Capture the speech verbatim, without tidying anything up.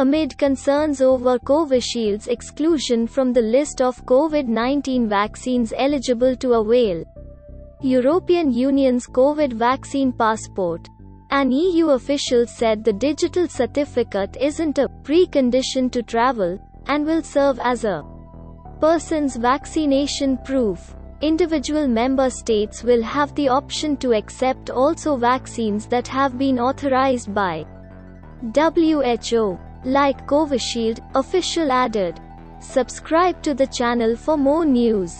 amid concerns over Covishield's exclusion from the list of COVID nineteen vaccines eligible to avail. European Union's COVID vaccine passport. An E U official said the digital certificate isn't a precondition to travel, and will serve as a person's vaccination proof. Individual member states will have the option to accept also vaccines that have been authorized by W H O. Like Covishield, official added. Subscribe to the channel for more news.